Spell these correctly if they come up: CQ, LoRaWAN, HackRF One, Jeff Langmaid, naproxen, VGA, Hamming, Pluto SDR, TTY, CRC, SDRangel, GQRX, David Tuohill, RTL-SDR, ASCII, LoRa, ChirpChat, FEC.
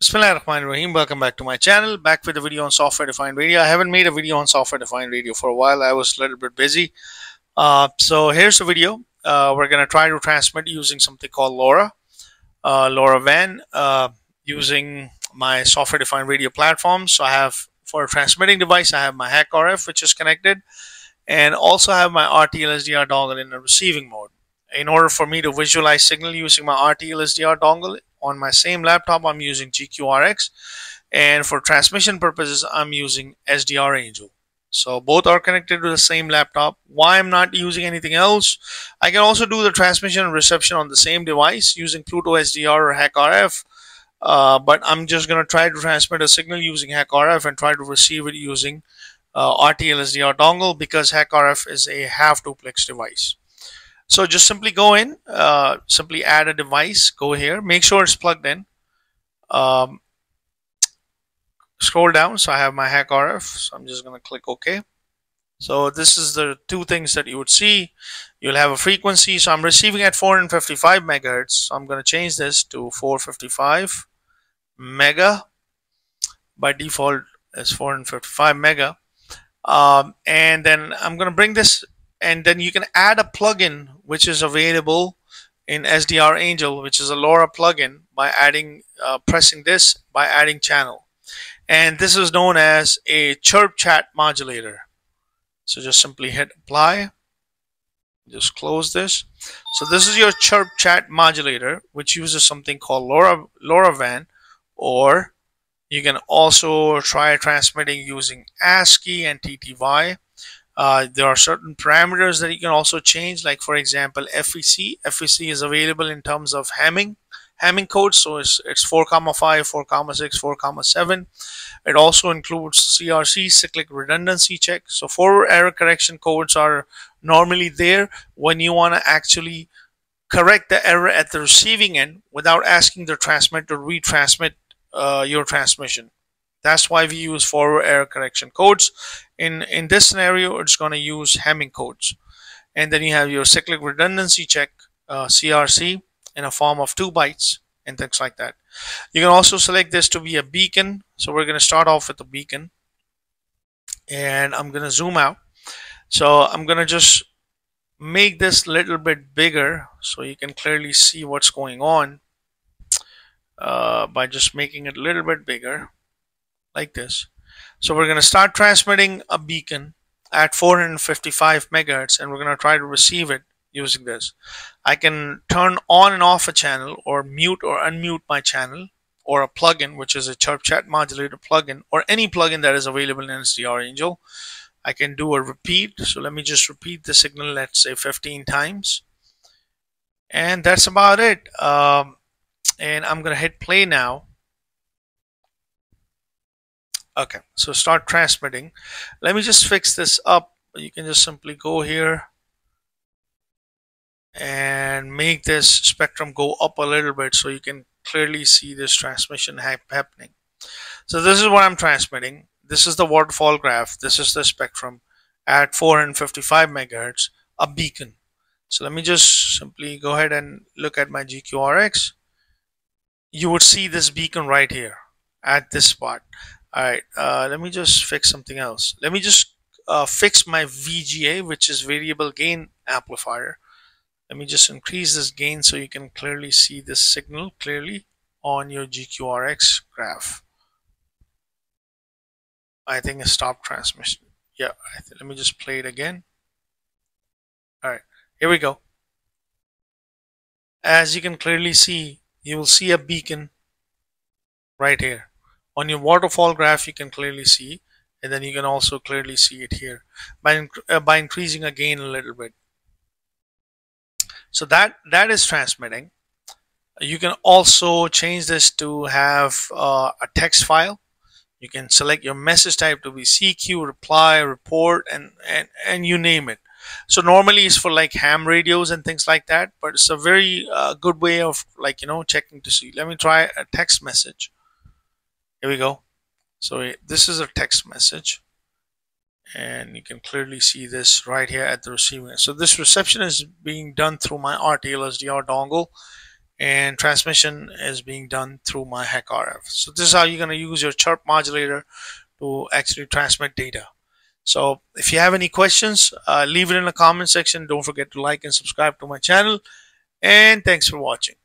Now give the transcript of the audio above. Bismillahirrahmanirrahim. Welcome back to my channel. Back with a video on software-defined radio. I haven't made a video on software-defined radio for a while. I was a little bit busy. So here's the video. We're going to try to transmit using something called LoRaWAN, using my software-defined radio platform. So I have, for a transmitting device, I have my HackRF, which is connected, and also I have my RTL-SDR dongle in a receiving mode. In order for me to visualize signal using my RTL-SDR dongle, on my same laptop, I'm using GQRX, and for transmission purposes, I'm using SDRangel. So both are connected to the same laptop. Why I'm not using anything else? I can also do the transmission and reception on the same device using Pluto SDR or HackRF, but I'm just going to try to transmit a signal using HackRF and try to receive it using RTL-SDR dongle, because HackRF is a half duplex device. So just simply go in, simply add a device, go here, make sure it's plugged in, scroll down. So I have my HackRF, so I'm just going to click OK. So this is the two things that you would see. You'll have a frequency, so I'm receiving at 455 megahertz. So I'm going to change this to 455 mega. By default, it's 455 mega. And then I'm going to bring this, and then you can add a plugin which is available in SDRangel, which is a LoRa plugin, by adding pressing this by adding channel, and this is known as a ChirpChat modulator. So just simply hit apply, just close this. So this is your ChirpChat modulator, which uses something called LoRaWAN, or you can also try transmitting using ASCII and TTY. There are certain parameters that you can also change, like for example FEC. FEC is available in terms of Hamming codes, so it's 4,5, 4,6, 4,7. It also includes CRC, cyclic redundancy check. So forward error correction codes are normally there when you want to actually correct the error at the receiving end without asking the transmit to retransmit your transmission. That's why we use forward error correction codes. In this scenario, it's going to use Hamming codes. And then you have your cyclic redundancy check, CRC, in a form of 2 bytes and things like that. You can also select this to be a beacon. So we're going to start off with a beacon. And I'm going to zoom out. So I'm going to just make this a little bit bigger so you can clearly see what's going on by just making it a little bit bigger. Like this. So we're going to start transmitting a beacon at 455 megahertz, and we're going to try to receive it using this. I can turn on and off a channel, or mute or unmute my channel, or a plugin, which is a ChirpChat modulator plugin, or any plugin that is available in SDRangel. I can do a repeat. So let me just repeat the signal, let's say 15 times, and that's about it. And I'm going to hit play now. Okay, so start transmitting. Let me just fix this up. You can just simply go here and make this spectrum go up a little bit so you can clearly see this transmission happening. So this is what I'm transmitting. This is the waterfall graph. This is the spectrum at 455 megahertz, a beacon. So let me just simply go ahead and look at my GQRX. You would see this beacon right here at this spot. Alright, let me just fix something else. Let me just fix my VGA, which is variable gain amplifier. Let me just increase this gain so you can clearly see this signal clearly on your GQRX graph. I think it stopped transmission. Yeah, let me just play it again. Alright, here we go. As you can clearly see, you will see a beacon right here. On your waterfall graph, you can clearly see, and then you can also clearly see it here by increasing again a little bit. So that is transmitting. You can also change this to have a text file. You can select your message type to be CQ, reply, report, and you name it. So normally it's for like ham radios and things like that, but it's a very good way of, like, you know, checking to see. Let me try a text message. Here we go. So this is a text message, and you can clearly see this right here at the receiving end. So this reception is being done through my RTL-SDR dongle, and transmission is being done through my HackRF. So this is how you're going to use your chirp modulator to actually transmit data. So if you have any questions, leave it in the comment section. Don't forget to like and subscribe to my channel, and thanks for watching.